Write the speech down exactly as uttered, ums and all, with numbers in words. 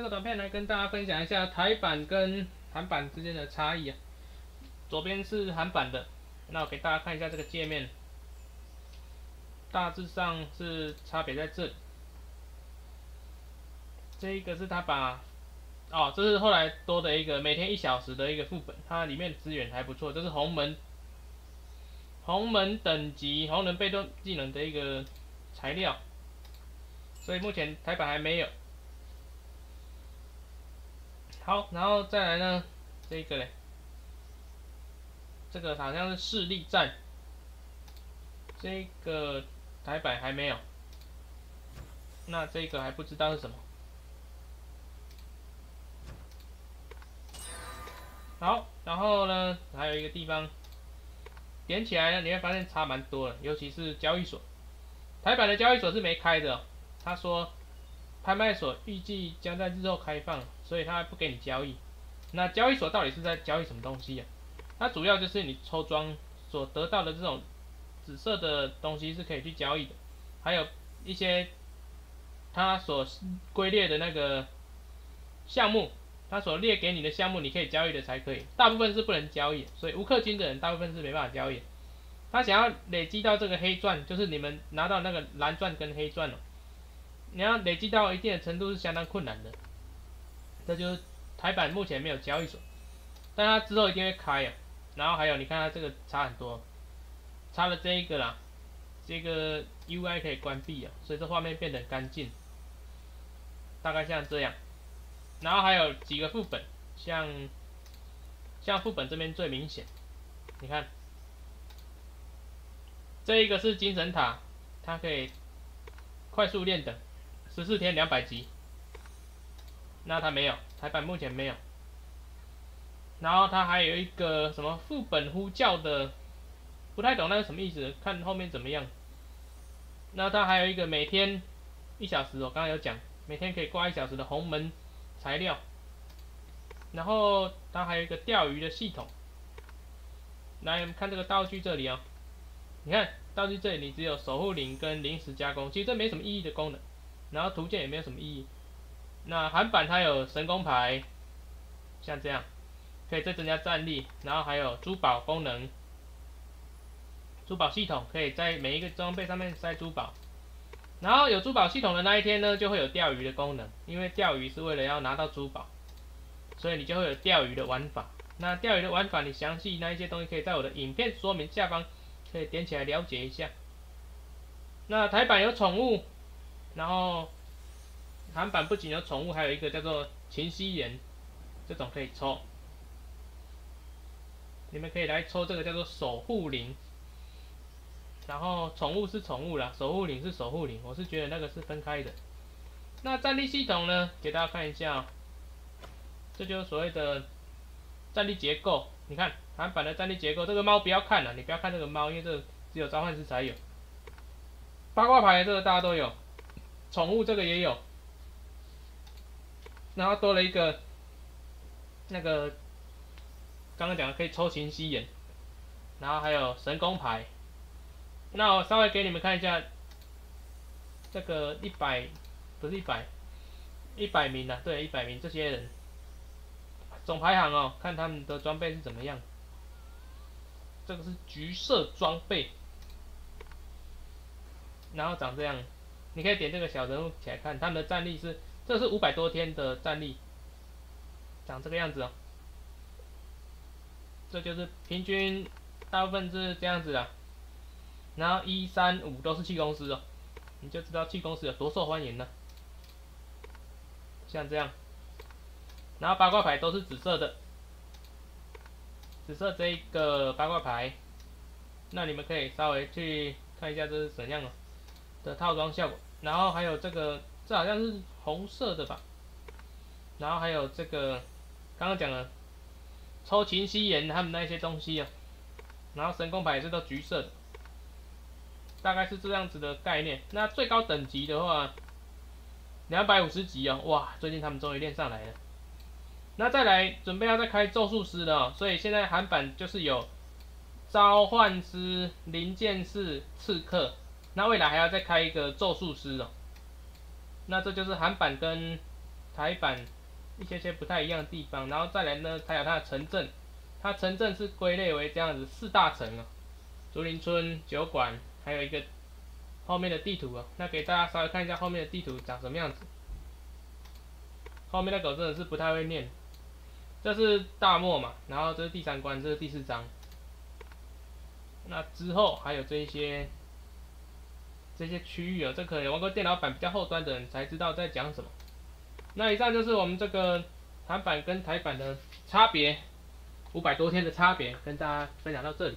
这个短片来跟大家分享一下台版跟韩版之间的差异啊。左边是韩版的，那我给大家看一下这个界面，大致上是差别在这里。这个是他把，哦，这是后来多的一个每天一小时的一个副本，它里面资源还不错。这是红门，红门等级、红人被动技能的一个材料，所以目前台版还没有。 好，然后再来呢，这个嘞，这个好像是势力战，这个台版还没有，那这个还不知道是什么。好，然后呢，还有一个地方，点起来呢，你会发现差蛮多的，尤其是交易所，台版的交易所是没开的哦，他说。 拍卖所预计将在日后开放，所以它不给你交易。那交易所到底是在交易什么东西呀、啊？它主要就是你抽装所得到的这种紫色的东西是可以去交易的，还有一些它所归列的那个项目，它所列给你的项目你可以交易的才可以，大部分是不能交易，所以无氪金的人大部分是没办法交易。他想要累积到这个黑钻，就是你们拿到那个蓝钻跟黑钻了、哦。 你要累积到一定的程度是相当困难的，这就是台版目前没有交易所，但它之后一定会开啊。然后还有你看它这个差很多，差了这一个啦，这个 U I 可以关闭啊，所以这画面变得很干净，大概像这样。然后还有几个副本，像像副本这边最明显，你看，这一个是精神塔，它可以快速练等。 十四天两百级，那它没有，台版目前没有。然后它还有一个什么副本呼叫的，不太懂那是什么意思，看后面怎么样。那它还有一个每天一小时，我刚刚有讲，每天可以挂一小时的红门材料。然后它还有一个钓鱼的系统。来，我们看这个道具这里啊、哦，你看道具这里你只有守护灵跟临时加工，其实这没什么意义的功能。 然后图鉴也没有什么意义。那韩版它有神功牌，像这样，可以再增加战力，然后还有珠宝功能，珠宝系统可以在每一个装备上面塞珠宝。然后有珠宝系统的那一天呢，就会有钓鱼的功能，因为钓鱼是为了要拿到珠宝，所以你就会有钓鱼的玩法。那钓鱼的玩法，你详细那一些东西可以在我的影片说明下方可以点起来了解一下。那台版有宠物。 然后，韩版不仅有宠物，还有一个叫做秦希妍，这种可以抽。你们可以来抽这个叫做守护灵。然后宠物是宠物啦，守护灵是守护灵，我是觉得那个是分开的。那战力系统呢，给大家看一下、哦，这就是所谓的战力结构。你看韩版的战力结构，这个猫不要看了，你不要看这个猫，因为这个只有召唤师才有。八卦牌这个大家都有。 宠物这个也有，然后多了一个那个刚刚讲的可以抽琴吸眼，然后还有神功牌。那我稍微给你们看一下这个一百不是一百一百名啊，对，一百名这些人总排行哦，看他们的装备是怎么样。这个是橘色装备，然后长这样。 你可以点这个小人物起来看，他们的战力是，这是五百多天的战力，长这个样子哦。这就是平均，大部分是这样子啦。然后一三五都是气功师哦，你就知道气功师有多受欢迎了。像这样，然后八卦牌都是紫色的，紫色这一个八卦牌，那你们可以稍微去看一下这是怎样哦。 的套装效果，然后还有这个，这好像是红色的吧，然后还有这个，刚刚讲了，抽琴夕颜他们那些东西啊，然后神功牌也是都橘色的，大概是这样子的概念。那最高等级的话， 两百五十级哦，哇，最近他们终于练上来了。那再来准备要再开咒术师了、哦，所以现在韩版就是有召唤师、零件师、刺客。 那未来还要再开一个咒术师哦，那这就是韩版跟台版一些些不太一样的地方，然后再来呢，还有它的城镇，它城镇是归类为这样子四大城啊，竹林村、酒馆，还有一个后面的地图啊，那给大家稍微看一下后面的地图长什么样子。后面那个我真的是不太会念，这是大漠嘛，然后这是第三关，这是第四章。那之后还有这一些这些区域啊，这可能玩过电脑版比较后端的人才知道在讲什么。 那以上就是我们这个韩版跟台版的差别，五百多天的差别，跟大家分享到这里。